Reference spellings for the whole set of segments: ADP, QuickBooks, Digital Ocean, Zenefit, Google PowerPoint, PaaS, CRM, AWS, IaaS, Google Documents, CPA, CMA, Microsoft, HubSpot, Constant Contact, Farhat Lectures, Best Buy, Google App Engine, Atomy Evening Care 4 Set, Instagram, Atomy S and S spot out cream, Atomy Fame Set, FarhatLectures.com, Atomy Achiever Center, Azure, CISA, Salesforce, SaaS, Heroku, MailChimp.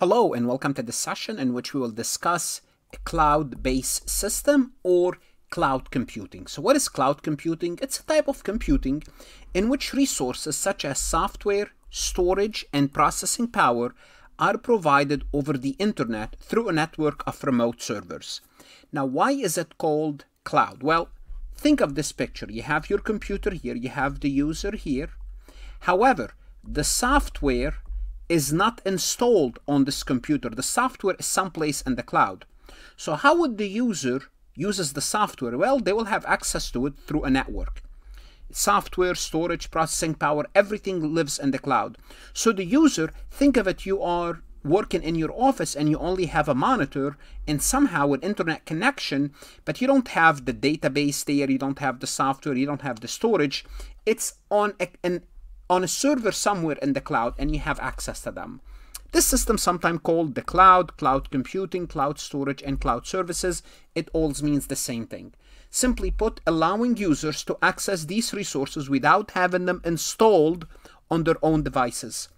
Hello and welcome to this session in which we will discuss a cloud-based system or cloud computing. So what is cloud computing? It's a type of computing in which resources such as software, storage, and processing power are provided over the internet through a network of remote servers. Now, why is it called cloud? Well, think of this picture. You have your computer here, you have the user here. However, the software is not installed on this computer. The software is someplace in the cloud. So how would the user uses the software? Well, they will have access to it through a network. Software, storage, processing power, everything lives in the cloud. So the user, think of it, you are working in your office and you only have a monitor and somehow an internet connection, but you don't have the database there, you don't have the software, you don't have the storage. It's on a server somewhere in the cloud and you have access to them. This system is sometimes called the cloud, cloud computing, cloud storage, and cloud services. It all means the same thing. Simply put, allowing users to access these resources without having them installed on their own devices.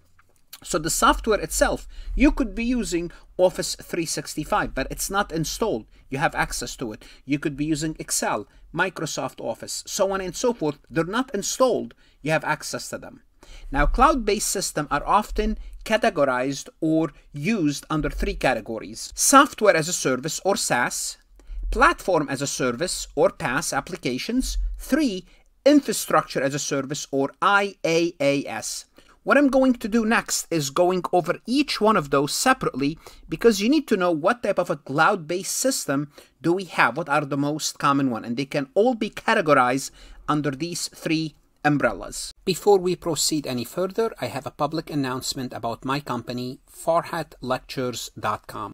So the software itself, you could be using Office 365, but it's not installed. You have access to it. You could be using Excel, Microsoft Office, so on and so forth. They're not installed. You have access to them. Now, cloud-based systems are often categorized or used under three categories: software as a service or SaaS, platform as a service or PaaS applications, three, infrastructure as a service or IaaS. What I'm going to do next is going over each one of those separately because you need to know what type of a cloud-based system do we have, what are the most common one, and they can all be categorized under these three umbrellas. Before we proceed any further, I have a public announcement about my company, FarhatLectures.com.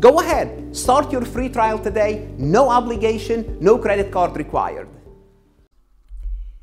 Go ahead, start your free trial today. No obligation, no credit card required.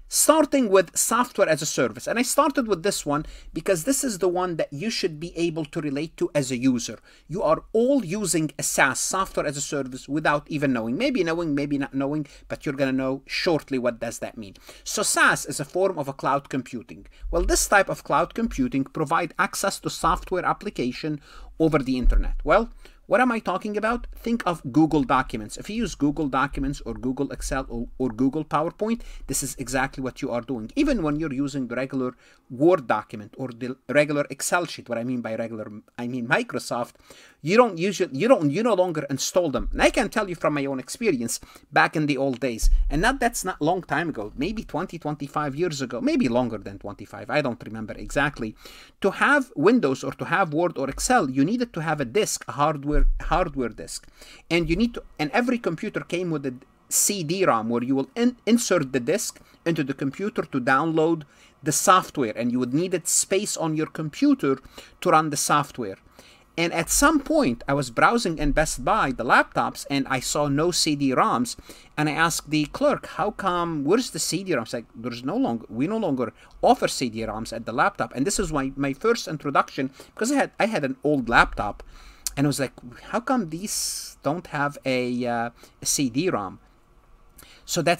Starting with software as a service, and I started with this one because this is the one that you should be able to relate to as a user. You are all using a SaaS, software as a service, without even knowing. Maybe knowing, maybe not knowing, but you're going to know shortly what does that mean. So SaaS is a form of a cloud computing. Well, this type of cloud computing provide access to software application over the internet. Well, what am I talking about? Think of Google Documents. If you use Google Documents or Google Excel or Google PowerPoint, this is exactly what you are doing. Even when you're using the regular Word document or the regular Excel sheet, what I mean by regular, I mean Microsoft, you no longer install them. And I can tell you from my own experience back in the old days, and that's not a long time ago, maybe 20, 25 years ago, maybe longer than 25, I don't remember exactly. To have Windows or to have Word or Excel, you needed to have a disk, a hardware disk, and you need to, and every computer came with a CD-ROM where you will insert the disk into the computer to download the software, and you would need space on your computer to run the software. And at some point I was browsing in Best Buy the laptops and I saw no CD-ROMs, and I asked the clerk, how come, where's the CD-ROMs? Like, there's no longer, we no longer offer CD-ROMs at the laptop. And this is my first introduction, because I had an old laptop. And I was like, how come these don't have a CD-ROM? So the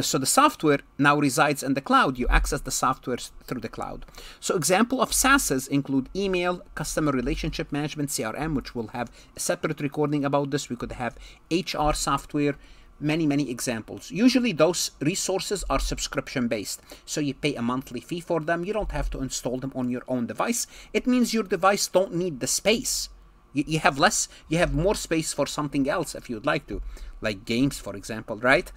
software now resides in the cloud. You access the software through the cloud. So example of SaaSes include email, customer relationship management, CRM, which will have a separate recording about this. We could have HR software, many examples. Usually those resources are subscription based, so you pay a monthly fee for them. You don't have to install them on your own device. It means your device don't need the space. You have more space for something else if you'd like to, like games, for example, right?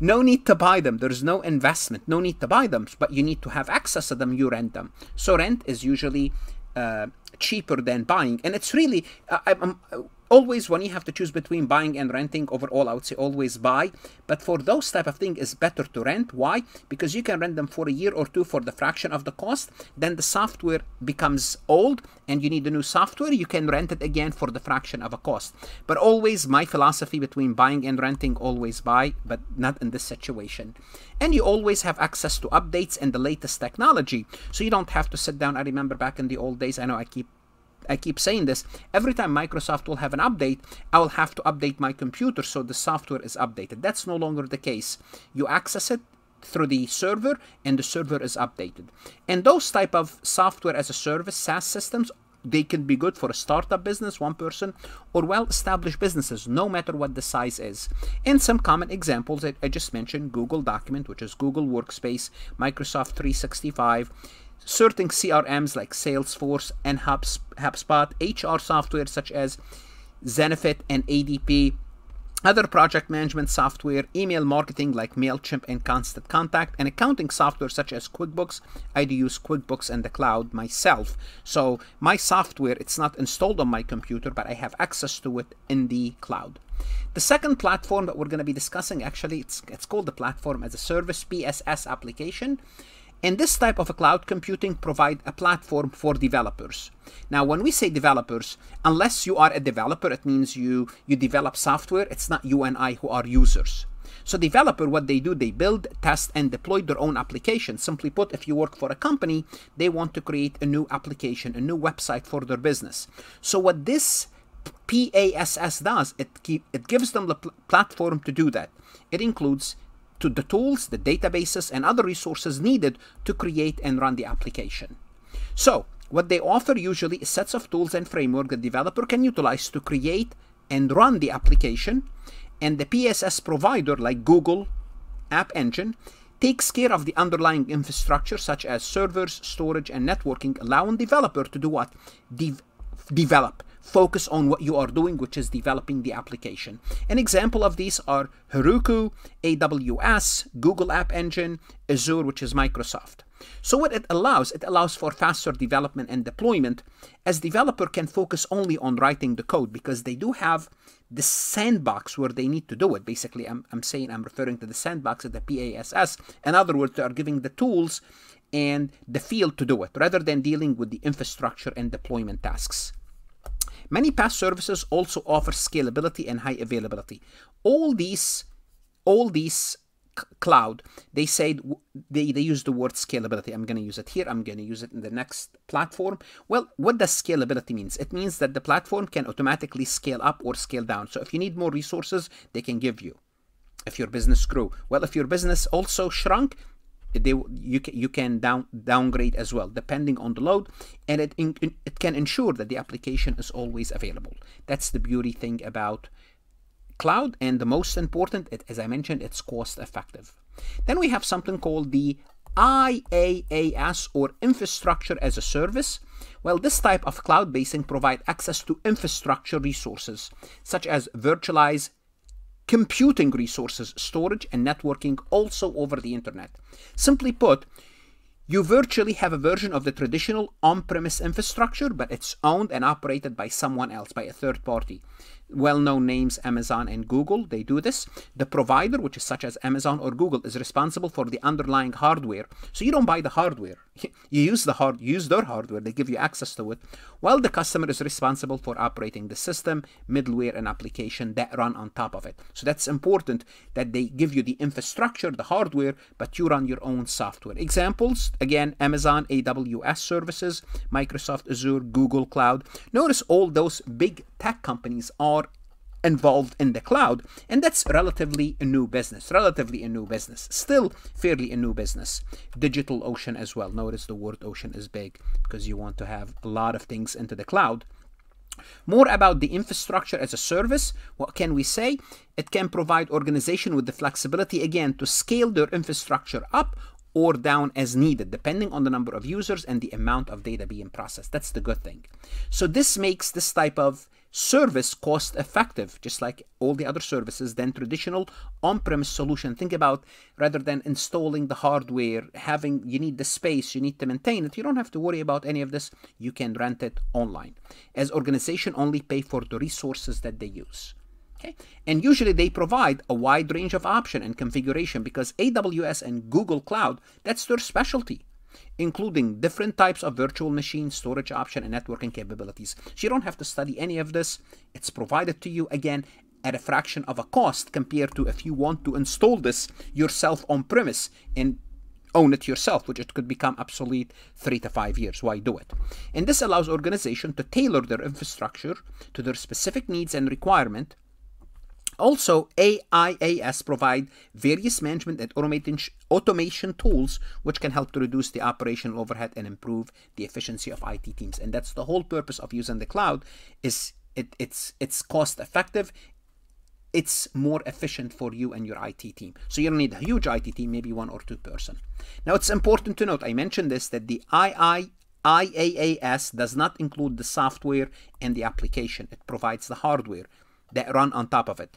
No need to buy them. There's no investment, no need to buy them, but you need to have access to them. You rent them. So rent is usually cheaper than buying, and it's really Always when you have to choose between buying and renting, overall I would say always buy, but for those type of things it's better to rent. Why? Because you can rent them for a year or two for the fraction of the cost. Then the software becomes old and you need a new software, you can rent it again for the fraction of a cost. But always, my philosophy between buying and renting, always buy, but not in this situation. And you always have access to updates and the latest technology, so you don't have to sit down. I remember back in the old days, I know I keep saying this, every time Microsoft will have an update, I will have to update my computer so the software is updated. That's no longer the case. You access it through the server and the server is updated. And those type of software as a service, SaaS systems, they can be good for a startup business, one person, or well-established businesses, no matter what the size is. And some common examples that I just mentioned, Google Document, which is Google Workspace, Microsoft 365, certain CRMs like Salesforce and HubSpot, HR software such as Zenefit and ADP, other project management software, email marketing like MailChimp and Constant Contact, and accounting software such as QuickBooks. I do use QuickBooks in the cloud myself. So my software, it's not installed on my computer, but I have access to it in the cloud. The second platform that we're going to be discussing, actually, it's called the Platform as a Service, PaaS application. And this type of a cloud computing provide a platform for developers. Now, when we say developers, unless you are a developer, it means you develop software. It's not you and I who are users. So developer, what they do, they build, test, and deploy their own application. Simply put, if you work for a company, they want to create a new application, a new website for their business. So what this PaaS does, it gives them the platform to do that. It includes to the tools, the databases, and other resources needed to create and run the application. So what they offer usually is sets of tools and framework the developer can utilize to create and run the application. And the PaaS provider like Google App Engine takes care of the underlying infrastructure such as servers, storage, and networking, allowing developer to do what? Develop. Focus on what you are doing, which is developing the application. An example of these are Heroku, AWS, Google App Engine, Azure, which is Microsoft. So what it allows for faster development and deployment, as developer can focus only on writing the code because they do have the sandbox where they need to do it. Basically, I'm referring to the sandbox at the PaaS. In other words, they are giving the tools and the field to do it rather than dealing with the infrastructure and deployment tasks. Many PaaS services also offer scalability and high availability. All these cloud, they say they use the word scalability. I'm going to use it here. I'm going to use it in the next platform. Well, what does scalability means? It means that the platform can automatically scale up or scale down. So if you need more resources, they can give you. If your business grew, well, if your business also shrunk, you can downgrade as well, depending on the load, and it can ensure that the application is always available. That's the beauty thing about cloud, and the most important, as I mentioned, it's cost effective. Then we have something called the IaaS, or Infrastructure as a Service. Well, this type of cloud basing provide access to infrastructure resources such as virtualized computing resources, storage, and networking, also over the internet. Simply put, you virtually have a version of the traditional on-premise infrastructure, but it's owned and operated by someone else, by a third party. Well-known names, Amazon and Google, they do this. The provider, which is such as Amazon or Google, is responsible for the underlying hardware. So you don't buy the hardware. You use their hardware. They give you access to it. While the customer is responsible for operating the system, middleware, and application that run on top of it. So that's important that they give you the infrastructure, the hardware, but you run your own software. Examples, again, Amazon, AWS services, Microsoft Azure, Google Cloud. Notice all those big tech companies are involved in the cloud, and that's relatively a new business, still fairly a new business. Digital Ocean as well. Notice the word ocean is big because you want to have a lot of things into the cloud. More about the infrastructure as a service, what can we say? It can provide organization with the flexibility, again, to scale their infrastructure up or down as needed, depending on the number of users and the amount of data being processed. That's the good thing. So this makes this type of service cost effective, just like all the other services, than traditional on-premise solution. Think about, rather than installing the hardware, you need the space, you need to maintain it. You don't have to worry about any of this. You can rent it online. As organizations only pay for the resources that they use. Okay. And usually they provide a wide range of option and configuration because AWS and Google Cloud, that's their specialty, including different types of virtual machine storage option and networking capabilities. So you don't have to study any of this. It's provided to you, again, at a fraction of a cost compared to if you want to install this yourself on-premise and own it yourself, which it could become obsolete 3 to 5 years. Why do it? And this allows organizations to tailor their infrastructure to their specific needs and requirement. Also, IaaS provide various management and automation tools which can help to reduce the operational overhead and improve the efficiency of IT teams. And that's the whole purpose of using the cloud, is it's cost effective, it's more efficient for you and your IT team. So you don't need a huge IT team, maybe 1 or 2 person. Now it's important to note, I mentioned this, that the IaaS does not include the software and the application. It provides the hardware that run on top of it.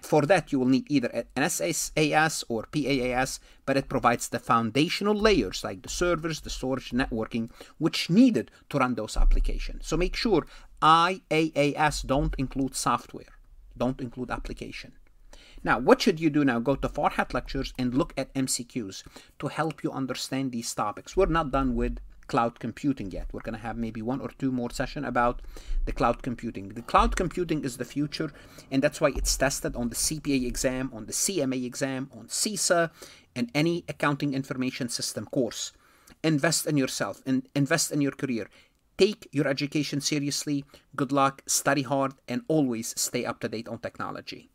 For that, you will need either an SaaS or PaaS, but it provides the foundational layers like the servers, the storage, networking, which needed to run those applications. So make sure IaaS don't include software, don't include application. Now, what should you do now? Go to Farhat Lectures and look at MCQs to help you understand these topics. We're not done with cloud computing yet. We're going to have maybe 1 or 2 more sessions about the cloud computing. The cloud computing is the future, and that's why it's tested on the CPA exam, on the CMA exam, on CISA, and any accounting information system course. Invest in yourself and invest in your career. Take your education seriously. Good luck, study hard, and always stay up to date on technology.